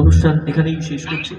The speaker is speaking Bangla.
অনুষ্ঠান এখানেই শেষ করছি।